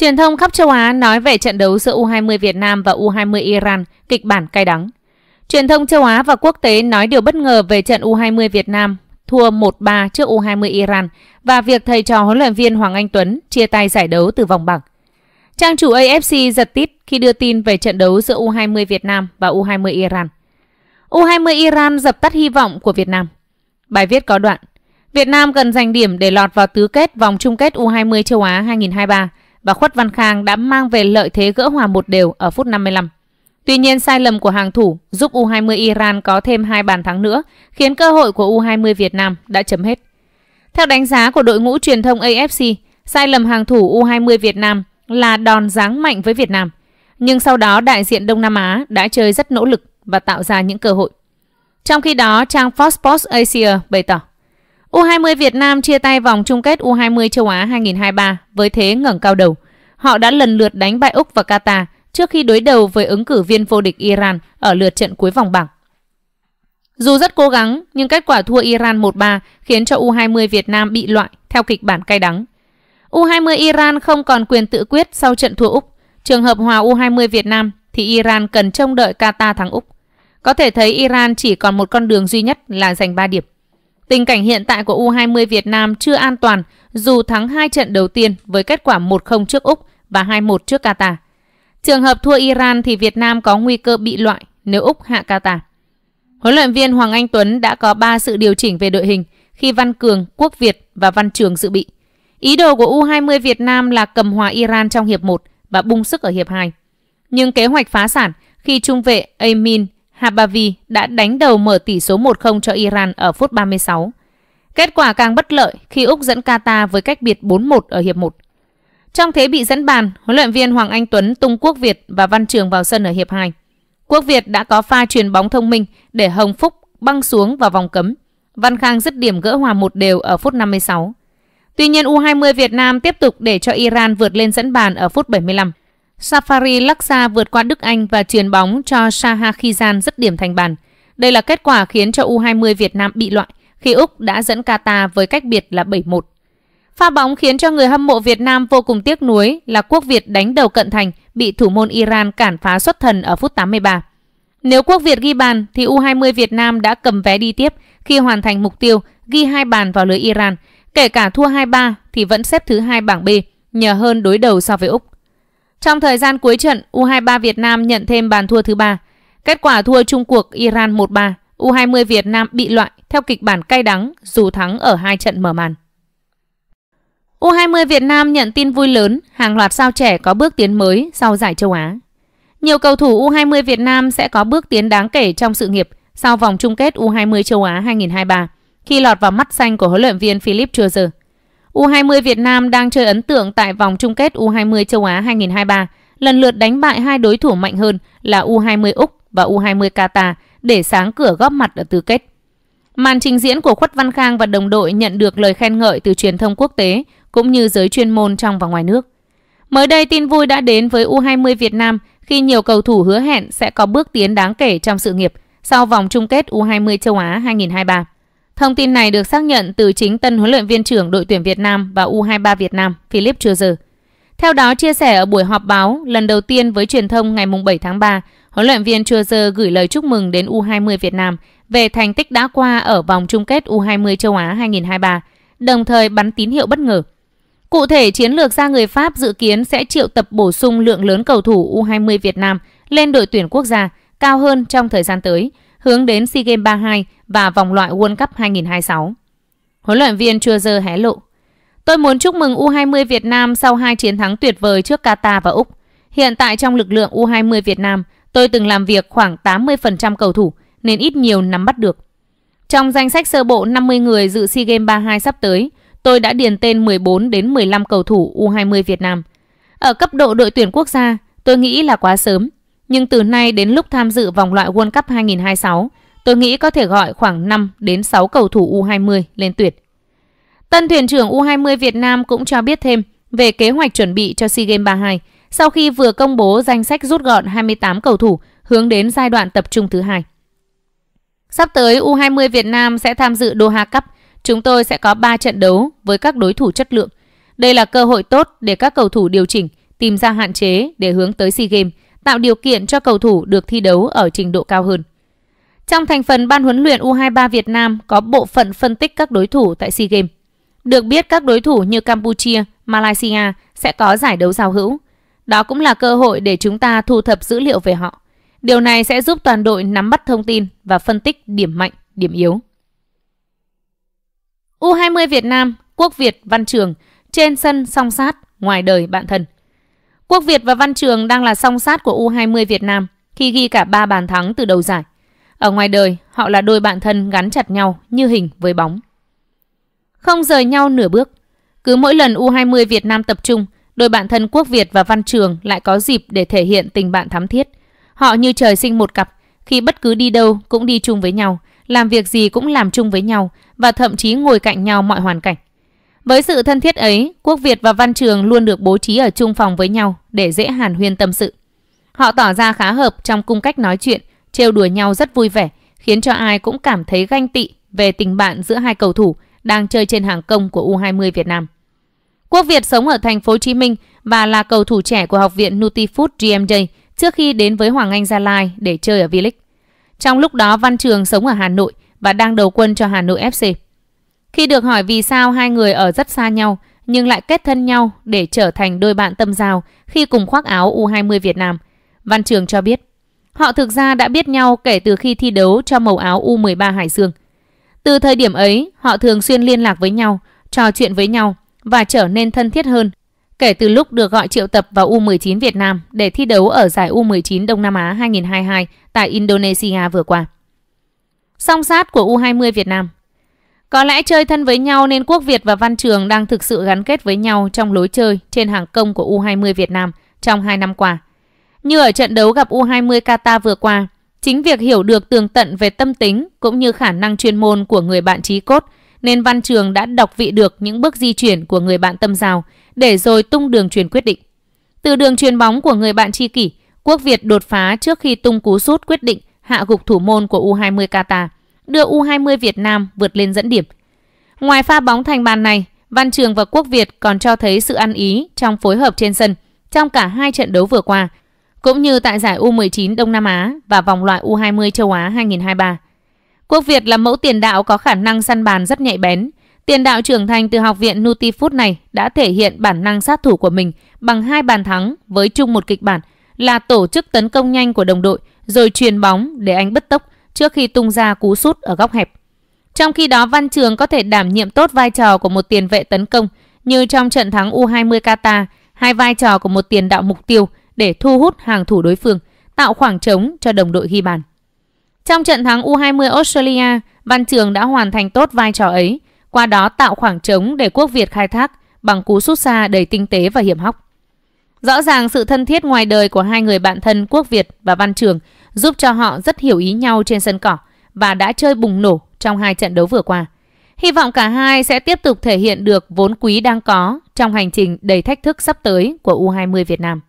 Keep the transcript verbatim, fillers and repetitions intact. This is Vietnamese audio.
Truyền thông khắp châu Á nói về trận đấu giữa U hai mươi Việt Nam và U hai mươi Iran, kịch bản cay đắng. Truyền thông châu Á và quốc tế nói điều bất ngờ về trận U hai mươi Việt Nam thua một ba trước U hai mươi Iran và việc thầy trò huấn luyện viên Hoàng Anh Tuấn chia tay giải đấu từ vòng bảng. Trang chủ a ép xê giật tít khi đưa tin về trận đấu giữa U hai mươi Việt Nam và U hai mươi Iran. U hai mươi Iran dập tắt hy vọng của Việt Nam. Bài viết có đoạn: Việt Nam cần giành điểm để lọt vào tứ kết vòng chung kết U hai mươi châu Á hai không hai ba và Khuất Văn Khang đã mang về lợi thế gỡ hòa một đều ở phút năm mươi lăm. Tuy nhiên, sai lầm của hàng thủ giúp U hai mươi Iran có thêm hai bàn thắng nữa, khiến cơ hội của U hai mươi Việt Nam đã chấm hết. Theo đánh giá của đội ngũ truyền thông a ép xê, sai lầm hàng thủ U hai mươi Việt Nam là đòn giáng mạnh với Việt Nam. Nhưng sau đó đại diện Đông Nam Á đã chơi rất nỗ lực và tạo ra những cơ hội. Trong khi đó, trang Fox Sports Asia bày tỏ U hai mươi Việt Nam chia tay vòng chung kết U hai mươi châu Á hai không hai ba với thế ngẩng cao đầu. Họ đã lần lượt đánh bại Úc và Qatar trước khi đối đầu với ứng cử viên vô địch Iran ở lượt trận cuối vòng bảng. Dù rất cố gắng, nhưng kết quả thua Iran một ba khiến cho U hai mươi Việt Nam bị loại theo kịch bản cay đắng. U hai mươi Iran không còn quyền tự quyết sau trận thua Úc. Trường hợp hòa U hai mươi Việt Nam thì Iran cần trông đợi Qatar thắng Úc. Có thể thấy Iran chỉ còn một con đường duy nhất là giành ba điểm. Tình cảnh hiện tại của U hai mươi Việt Nam chưa an toàn dù thắng hai trận đầu tiên với kết quả một không trước Úc và hai một trước Qatar. Trường hợp thua Iran thì Việt Nam có nguy cơ bị loại nếu Úc hạ Qatar. Huấn luyện viên Hoàng Anh Tuấn đã có ba sự điều chỉnh về đội hình khi Văn Cường, Quốc Việt và Văn Trường dự bị. Ý đồ của U hai mươi Việt Nam là cầm hòa Iran trong hiệp một và bung sức ở hiệp hai. Nhưng kế hoạch phá sản khi trung vệ Amin Habavi đã đánh đầu mở tỷ số một không cho Iran ở phút ba mươi sáu. Kết quả càng bất lợi khi Úc dẫn Qatar với cách biệt bốn một ở hiệp một. Trong thế bị dẫn bàn, huấn luyện viên Hoàng Anh Tuấn tung Quốc Việt và Văn Trường vào sân ở hiệp hai. Quốc Việt đã có pha chuyền bóng thông minh để Hồng Phúc băng xuống vào vòng cấm. Văn Khang dứt điểm gỡ hòa một đều ở phút năm mươi sáu. Tuy nhiên, U hai mươi Việt Nam tiếp tục để cho Iran vượt lên dẫn bàn ở phút bảy mươi lăm. Safari Laksa vượt qua Đức Anh và chuyền bóng cho Shah Khizan dứt điểm thành bàn. Đây là kết quả khiến cho U hai mươi Việt Nam bị loại khi Úc đã dẫn Qatar với cách biệt là bảy một. Pha bóng khiến cho người hâm mộ Việt Nam vô cùng tiếc nuối là Quốc Việt đánh đầu cận thành bị thủ môn Iran cản phá xuất thần ở phút tám mươi ba. Nếu Quốc Việt ghi bàn thì U hai mươi Việt Nam đã cầm vé đi tiếp khi hoàn thành mục tiêu ghi hai bàn vào lưới Iran. Kể cả thua hai ba thì vẫn xếp thứ hai bảng B nhờ hơn đối đầu so với Úc. Trong thời gian cuối trận, U hai mươi ba Việt Nam nhận thêm bàn thua thứ ba. Kết quả thua chung cuộc Iran một ba, U hai mươi Việt Nam bị loại theo kịch bản cay đắng dù thắng ở hai trận mở màn. U hai mươi Việt Nam nhận tin vui lớn, hàng loạt sao trẻ có bước tiến mới sau giải châu Á. Nhiều cầu thủ U hai mươi Việt Nam sẽ có bước tiến đáng kể trong sự nghiệp sau vòng chung kết U hai mươi châu Á hai không hai ba khi lọt vào mắt xanh của huấn luyện viên Philippe Troussier. U hai mươi Việt Nam đang chơi ấn tượng tại vòng chung kết U hai mươi châu Á hai không hai ba, lần lượt đánh bại hai đối thủ mạnh hơn là U hai mươi Úc và U hai mươi Qatar để sáng cửa góp mặt ở tứ kết. Màn trình diễn của Khuất Văn Khang và đồng đội nhận được lời khen ngợi từ truyền thông quốc tế cũng như giới chuyên môn trong và ngoài nước. Mới đây, tin vui đã đến với U hai mươi Việt Nam khi nhiều cầu thủ hứa hẹn sẽ có bước tiến đáng kể trong sự nghiệp sau vòng chung kết U hai mươi châu Á hai không hai ba. Thông tin này được xác nhận từ chính tân huấn luyện viên trưởng đội tuyển Việt Nam và U hai mươi ba Việt Nam, Philippe Troussier. Theo đó, chia sẻ ở buổi họp báo lần đầu tiên với truyền thông ngày bảy tháng ba, huấn luyện viên Troussier gửi lời chúc mừng đến U hai mươi Việt Nam về thành tích đã qua ở vòng chung kết U hai mươi châu Á hai không hai ba, đồng thời bắn tín hiệu bất ngờ. Cụ thể, chiến lược gia người Pháp dự kiến sẽ triệu tập bổ sung lượng lớn cầu thủ U hai mươi Việt Nam lên đội tuyển quốc gia cao hơn trong thời gian tới, hướng đến SEA Games ba mươi hai và vòng loại World Cup hai không hai sáu. Huấn luyện viên Troussier hé lộ: Tôi muốn chúc mừng U hai mươi Việt Nam sau hai chiến thắng tuyệt vời trước Qatar và Úc. Hiện tại trong lực lượng U hai mươi Việt Nam, tôi từng làm việc khoảng tám mươi phần trăm cầu thủ nên ít nhiều nắm bắt được. Trong danh sách sơ bộ năm mươi người dự SEA Games ba mươi hai sắp tới, tôi đã điền tên mười bốn đến mười lăm cầu thủ U hai mươi Việt Nam. Ở cấp độ đội tuyển quốc gia, tôi nghĩ là quá sớm. Nhưng từ nay đến lúc tham dự vòng loại World Cup hai không hai sáu, tôi nghĩ có thể gọi khoảng năm đến sáu cầu thủ U hai mươi lên tuyển. Tân thuyền trưởng U hai mươi Việt Nam cũng cho biết thêm về kế hoạch chuẩn bị cho SEA Games ba mươi hai sau khi vừa công bố danh sách rút gọn hai mươi tám cầu thủ hướng đến giai đoạn tập trung thứ hai. Sắp tới, U hai mươi Việt Nam sẽ tham dự Doha Cup. Chúng tôi sẽ có ba trận đấu với các đối thủ chất lượng. Đây là cơ hội tốt để các cầu thủ điều chỉnh, tìm ra hạn chế để hướng tới SEA Games, tạo điều kiện cho cầu thủ được thi đấu ở trình độ cao hơn. Trong thành phần ban huấn luyện U hai mươi ba Việt Nam có bộ phận phân tích các đối thủ tại SEA Games. Được biết các đối thủ như Campuchia, Malaysia sẽ có giải đấu giao hữu. Đó cũng là cơ hội để chúng ta thu thập dữ liệu về họ. Điều này sẽ giúp toàn đội nắm bắt thông tin và phân tích điểm mạnh, điểm yếu. U hai mươi Việt Nam, Quốc Việt, Văn Trường, trên sân song sát, ngoài đời bạn thân. Quốc Việt và Văn Trường đang là song sát của U hai mươi Việt Nam khi ghi cả ba bàn thắng từ đầu giải. Ở ngoài đời, họ là đôi bạn thân gắn chặt nhau như hình với bóng. Không rời nhau nửa bước. Cứ mỗi lần U hai mươi Việt Nam tập trung, đôi bạn thân Quốc Việt và Văn Trường lại có dịp để thể hiện tình bạn thắm thiết. Họ như trời sinh một cặp, khi bất cứ đi đâu cũng đi chung với nhau, làm việc gì cũng làm chung với nhau và thậm chí ngồi cạnh nhau mọi hoàn cảnh. Với sự thân thiết ấy, Quốc Việt và Văn Trường luôn được bố trí ở chung phòng với nhau để dễ hàn huyên tâm sự. Họ tỏ ra khá hợp trong cung cách nói chuyện, trêu đùa nhau rất vui vẻ, khiến cho ai cũng cảm thấy ganh tị về tình bạn giữa hai cầu thủ đang chơi trên hàng công của U hai mươi Việt Nam. Quốc Việt sống ở thành phố Hồ Chí Minh và là cầu thủ trẻ của học viện Nutifood giê em gi trước khi đến với Hoàng Anh Gia Lai để chơi ở V-League. Trong lúc đó Văn Trường sống ở Hà Nội và đang đầu quân cho Hà Nội ép xê. Khi được hỏi vì sao hai người ở rất xa nhau nhưng lại kết thân nhau để trở thành đôi bạn tâm giao khi cùng khoác áo U hai mươi Việt Nam, Văn Trường cho biết họ thực ra đã biết nhau kể từ khi thi đấu cho màu áo U mười ba Hải Dương. Từ thời điểm ấy, họ thường xuyên liên lạc với nhau, trò chuyện với nhau và trở nên thân thiết hơn kể từ lúc được gọi triệu tập vào U mười chín Việt Nam để thi đấu ở giải U mười chín Đông Nam Á hai nghìn không trăm hai mươi hai tại Indonesia vừa qua. Song sát của U hai mươi Việt Nam. Có lẽ chơi thân với nhau nên Quốc Việt và Văn Trường đang thực sự gắn kết với nhau trong lối chơi trên hàng công của U hai mươi Việt Nam trong hai năm qua. Như ở trận đấu gặp U hai mươi Qatar vừa qua, chính việc hiểu được tường tận về tâm tính cũng như khả năng chuyên môn của người bạn chí cốt nên Văn Trường đã đọc vị được những bước di chuyển của người bạn tâm giao để rồi tung đường truyền quyết định. Từ đường truyền bóng của người bạn tri kỷ, Quốc Việt đột phá trước khi tung cú sút quyết định hạ gục thủ môn của U hai mươi Qatar, đưa U hai mươi Việt Nam vượt lên dẫn điểm. Ngoài pha bóng thành bàn này, Văn Trường và Quốc Việt còn cho thấy sự ăn ý trong phối hợp trên sân trong cả hai trận đấu vừa qua, cũng như tại giải U mười chín Đông Nam Á và vòng loại U hai mươi châu Á hai nghìn không trăm hai mươi ba. Quốc Việt là mẫu tiền đạo có khả năng săn bàn rất nhạy bén. Tiền đạo trưởng thành từ học viện Nutifood này đã thể hiện bản năng sát thủ của mình bằng hai bàn thắng với chung một kịch bản là tổ chức tấn công nhanh của đồng đội rồi truyền bóng để anh bứt tốc trước khi tung ra cú sút ở góc hẹp. Trong khi đó Văn Trường có thể đảm nhiệm tốt vai trò của một tiền vệ tấn công như trong trận thắng U hai mươi Qatar, hai vai trò của một tiền đạo mục tiêu để thu hút hàng thủ đối phương, tạo khoảng trống cho đồng đội ghi bàn. Trong trận thắng U hai mươi Australia, Văn Trường đã hoàn thành tốt vai trò ấy, qua đó tạo khoảng trống để Quốc Việt khai thác bằng cú sút xa đầy tinh tế và hiểm hóc. Rõ ràng sự thân thiết ngoài đời của hai người bạn thân Quốc Việt và Văn Trường giúp cho họ rất hiểu ý nhau trên sân cỏ và đã chơi bùng nổ trong hai trận đấu vừa qua. Hy vọng cả hai sẽ tiếp tục thể hiện được vốn quý đang có trong hành trình đầy thách thức sắp tới của U hai mươi Việt Nam.